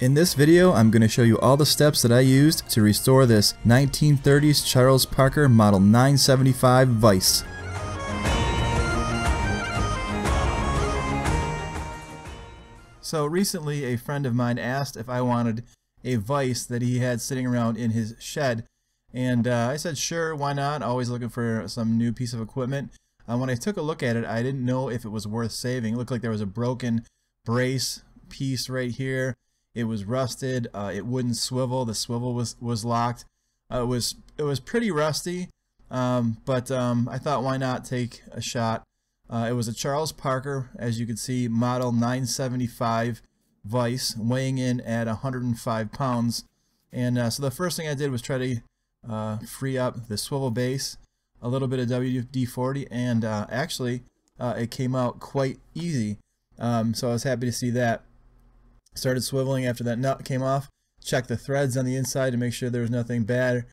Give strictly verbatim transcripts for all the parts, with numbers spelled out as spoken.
In this video, I'm going to show you all the steps that I used to restore this nineteen thirties Charles Parker Model nine seventy-five Vice. So recently, a friend of mine asked if I wanted a Vice that he had sitting around in his shed. And uh, I said, sure, why not? Always looking for some new piece of equipment. Uh, when I took a look at it, I didn't know if it was worth saving. It looked like there was a broken brace piece right here. It was rusted. Uh, it wouldn't swivel. The swivel was was locked. Uh, it was it was pretty rusty, um, but um, I thought, why not take a shot? Uh, it was a Charles Parker, as you can see, Model nine seventy-five Vice, weighing in at one hundred five pounds. And uh, so the first thing I did was try to uh, free up the swivel base, a little bit of W D forty, and uh, actually uh, it came out quite easy. Um, so I was happy to see that. Started swiveling after that nut came off. Checked the threads on the inside to make sure there was nothing bad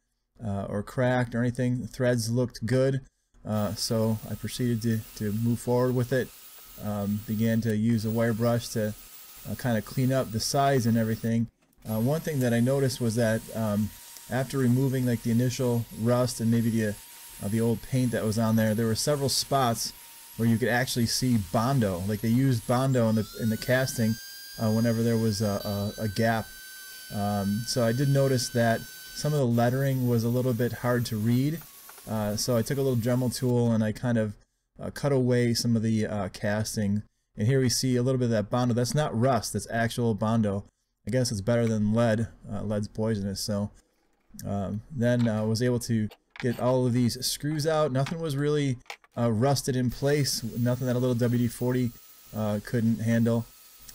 uh, or cracked or anything. The threads looked good, uh, so I proceeded to, to move forward with it. Um, began to use a wire brush to uh, kind of clean up the sides and everything. Uh, one thing that I noticed was that um, after removing like the initial rust and maybe the, uh, the old paint that was on there, there were several spots where you could actually see Bondo. Like they used Bondo in the, in the casting. Uh, whenever there was a, a, a gap. Um, so I did notice that some of the lettering was a little bit hard to read. Uh, so I took a little Dremel tool and I kind of uh, cut away some of the uh, casting. And here we see a little bit of that Bondo. That's not rust, that's actual Bondo. I guess it's better than lead. Uh, lead's poisonous. So um, then I uh, was able to get all of these screws out. Nothing was really uh, rusted in place. Nothing that a little W D forty uh, couldn't handle.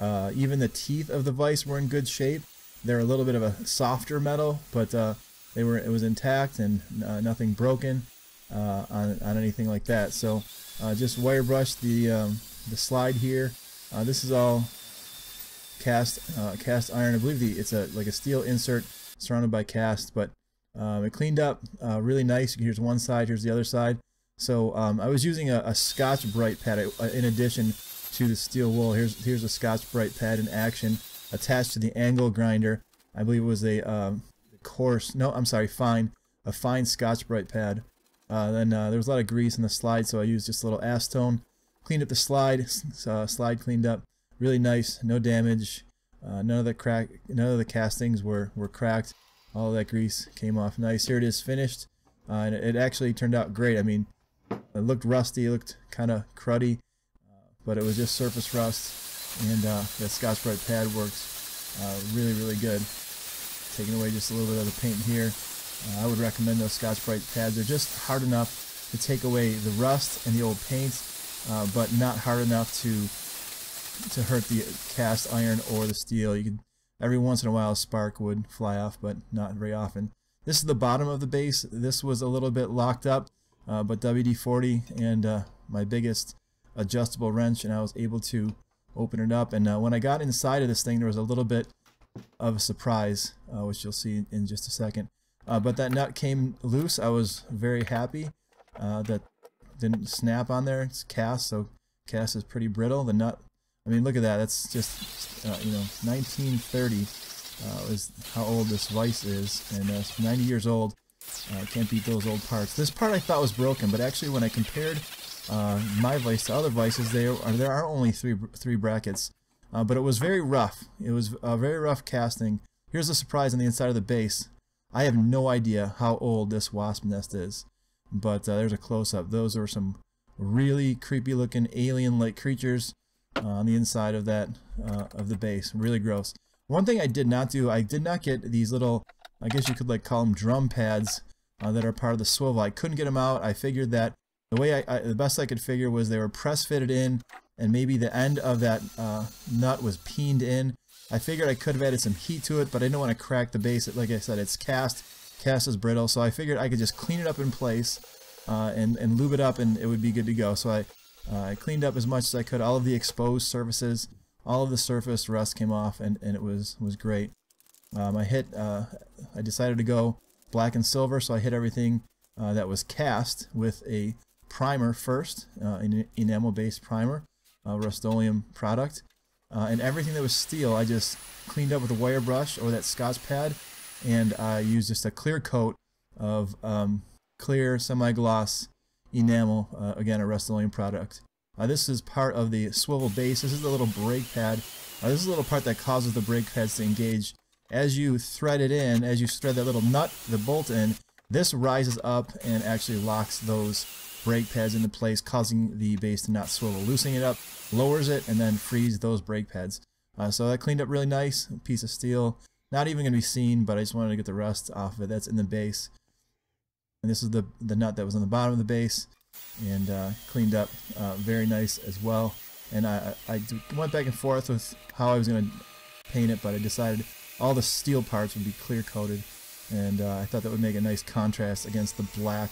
Uh, even the teeth of the Vice were in good shape. They're a little bit of a softer metal, but uh, they were it was intact and uh, nothing broken uh, on, on anything like that. So uh, just wire brush the um, the slide here. Uh, this is all cast uh, cast iron. I believe the it's a like a steel insert surrounded by cast, but um, it cleaned up uh, really nice. Here's one side, here's the other side. So um, I was using a, a Scotch-Brite pad in addition to the steel wool. Here's here's a Scotch-Brite pad in action, attached to the angle grinder. I believe it was a um, coarse, no, I'm sorry, fine, a fine Scotch-Brite pad. Uh, then uh, there was a lot of grease in the slide, so I used just a little acetone. Cleaned up the slide, uh, slide cleaned up, really nice, no damage. Uh, none of the crack, none of the castings were were cracked. All that grease came off nice. Here it is finished, uh, and it actually turned out great. I mean, it looked rusty, it looked kind of cruddy, but it was just surface rust, and uh, the Scotch-Brite pad works uh, really, really good. Taking away just a little bit of the paint here. Uh, I would recommend those Scotch-Brite pads. They're just hard enough to take away the rust and the old paint, uh, but not hard enough to to hurt the cast iron or the steel. You could, every once in a while a spark would fly off, but not very often. This is the bottom of the base. This was a little bit locked up, uh, but W D forty and uh, my biggest adjustable wrench, and I was able to open it up. And uh, when I got inside of this thing, there was a little bit of a surprise, uh, which you'll see in just a second. Uh, but that nut came loose. I was very happy uh, that didn't snap on there. It's cast, so cast is pretty brittle. The nut, I mean, look at that. That's just, uh, you know, nineteen thirty uh, is how old this Vice is, and uh, it's ninety years old. Uh, can't beat those old parts. This part I thought was broken, but actually when I compared Uh, my Vice to other Vices, they are, there are only three three brackets, uh, but it was very rough. It was a very rough casting. Here's a surprise on the inside of the base. I have no idea how old this wasp nest is, but uh, there's a close-up. Those are some really creepy-looking alien-like creatures uh, on the inside of that uh, of the base. Really gross. One thing I did not do, I did not get these little, I guess you could like call them drum pads uh, that are part of the swivel. I couldn't get them out. I figured that The way I, I, the best I could figure was they were press fitted in, and maybe the end of that uh, nut was peened in. I figured I could have added some heat to it, but I didn't want to crack the base. Like I said, it's cast. Cast is brittle, so I figured I could just clean it up in place uh, and, and lube it up, and it would be good to go. So I, uh, I cleaned up as much as I could. All of the exposed surfaces, all of the surface rust came off, and, and it was, was great. Um, I hit, uh, I decided to go black and silver, so I hit everything uh, that was cast with a primer first, uh, an enamel-based primer, uh, Rust-Oleum product, Uh, and everything that was steel, I just cleaned up with a wire brush or that Scotch pad, and I used just a clear coat of um, clear semi-gloss enamel, uh, again a Rust-Oleum product. Uh, this is part of the swivel base. This is the little brake pad. Uh, this is the little part that causes the brake pads to engage. As you thread it in, as you thread that little nut, the bolt in, this rises up and actually locks those brake pads into place, causing the base to not swivel. Loosening it up lowers it and then frees those brake pads. Uh, so that cleaned up really nice. A piece of steel, not even going to be seen, but I just wanted to get the rust off of it. That's in the base. And this is the, the nut that was on the bottom of the base, and uh, cleaned up uh, very nice as well. And I, I went back and forth with how I was going to paint it, but I decided all the steel parts would be clear coated, and uh, I thought that would make a nice contrast against the black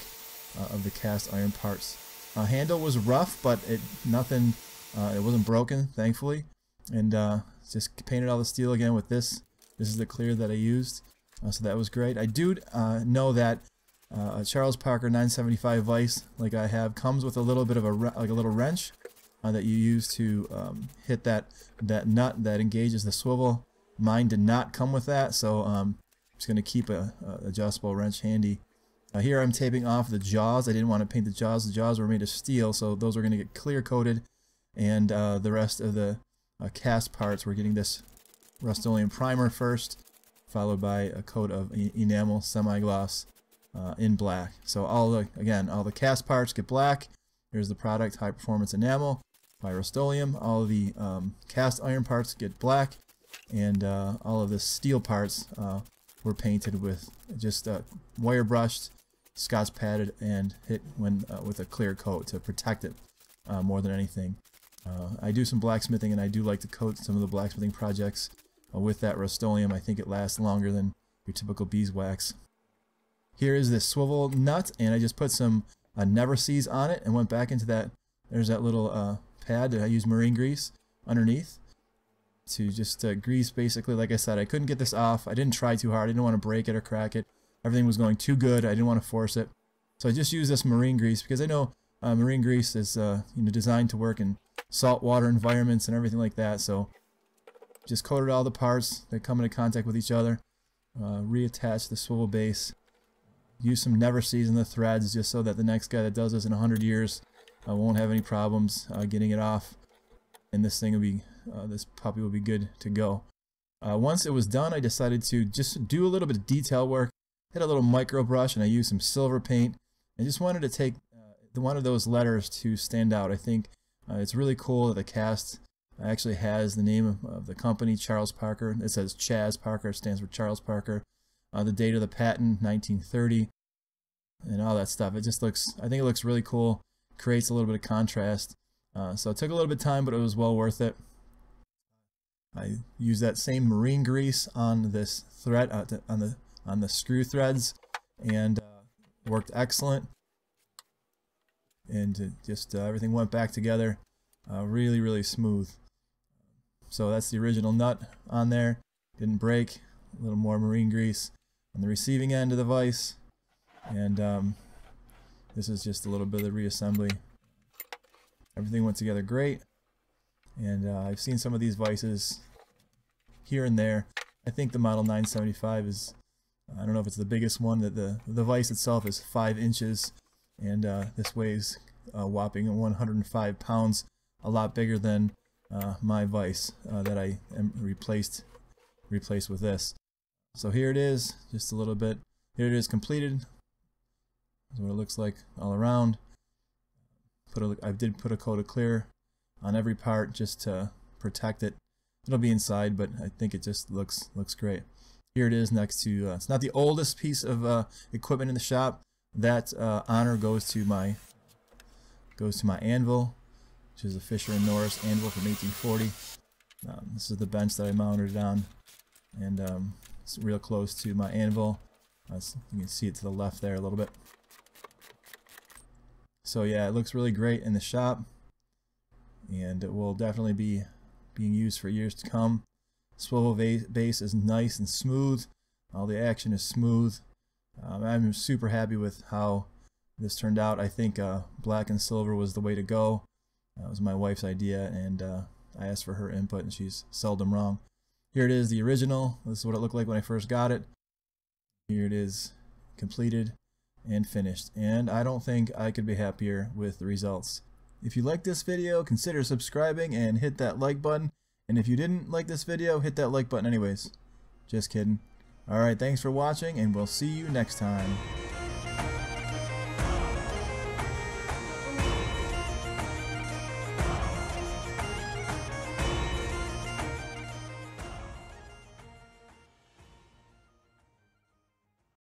uh, of the cast iron parts. Uh, handle was rough, but it nothing. Uh, it wasn't broken, thankfully, and uh, just painted all the steel again with this. This is the clear that I used, uh, so that was great. I do uh, know that uh, a Charles Parker nine seventy-five vise, like I have, comes with a little bit of a like a little wrench uh, that you use to um, hit that that nut that engages the swivel. Mine did not come with that, so um, I'm just going to keep a, a adjustable wrench handy. Uh, here I'm taping off the jaws. I didn't want to paint the jaws. The jaws were made of steel, so those are going to get clear coated, and uh, the rest of the uh, cast parts, we're getting this Rust-Oleum primer first, followed by a coat of e enamel semi-gloss uh, in black. So all the again, all the cast parts get black. Here's the product, high performance enamel by Rust-Oleum. All the um, cast iron parts get black, and uh, all of the steel parts uh, were painted with just uh, wire brushed, Scotch padded, and hit when uh, with a clear coat to protect it uh, more than anything. Uh, I do some blacksmithing, and I do like to coat some of the blacksmithing projects uh, with that Rust-Oleum. I think it lasts longer than your typical beeswax. Here is this swivel nut, and I just put some uh, Never Seize on it and went back into that. There's that little uh, pad that I use marine grease underneath to just uh, grease, basically. Like I said, I couldn't get this off. I didn't try too hard. I didn't want to break it or crack it. Everything was going too good. I didn't want to force it. So I just used this marine grease, because I know uh, marine grease is uh, you know, designed to work in saltwater environments and everything like that. So just coated all the parts that come into contact with each other, uh, reattached the swivel base, use some Never Seize in the threads just so that the next guy that does this in a hundred years uh, won't have any problems uh, getting it off, and this thing will be Uh, this puppy will be good to go. Uh, once it was done, I decided to just do a little bit of detail work. Hit a little micro brush, and I used some silver paint. I just wanted to take uh, the, one of those letters to stand out. I think uh, it's really cool that the cast actually has the name of, of the company, Charles Parker. It says Chaz Parker, stands for Charles Parker. Uh, the date of the patent, nineteen thirty, and all that stuff. It just looks, I think it looks really cool. Creates a little bit of contrast. Uh, so it took a little bit of time, but it was well worth it. I use that same marine grease on this thread, uh, on the on the screw threads, and uh, worked excellent. And just uh, everything went back together, uh, really, really smooth. So that's the original nut on there. Didn't break. A little more marine grease on the receiving end of the vise, and um, this is just a little bit of reassembly. Everything went together great. And uh, I've seen some of these vices here and there. I think the Model nine seventy-five is, I don't know if it's the biggest one, that the, the vice itself is five inches, and uh, this weighs a whopping one hundred five pounds, a lot bigger than uh, my vice uh, that I am replaced, replaced with this. So here it is, just a little bit. Here it is completed. That's what it looks like all around. Put a, I did put a coat of clear on every part just to protect it. It'll be inside, but I think it just looks looks great. Here it is next to, uh, it's not the oldest piece of uh, equipment in the shop. That uh, honor goes to my goes to my anvil, which is a Fisher and Norris anvil from eighteen forty. Um, this is the bench that I mounted it on, and um, it's real close to my anvil. Uh, you can see it to the left there a little bit. So yeah, it looks really great in the shop, and it will definitely be being used for years to come. Swivel base is nice and smooth. All the action is smooth. Um, I'm super happy with how this turned out. I think uh, black and silver was the way to go. That was my wife's idea, and uh, I asked for her input and she's seldom wrong. Here it is, the original. This is what it looked like when I first got it. Here it is, completed and finished. And I don't think I could be happier with the results. If you liked this video, consider subscribing and hit that like button. And if you didn't like this video, hit that like button anyways. Just kidding. Alright, thanks for watching and we'll see you next time.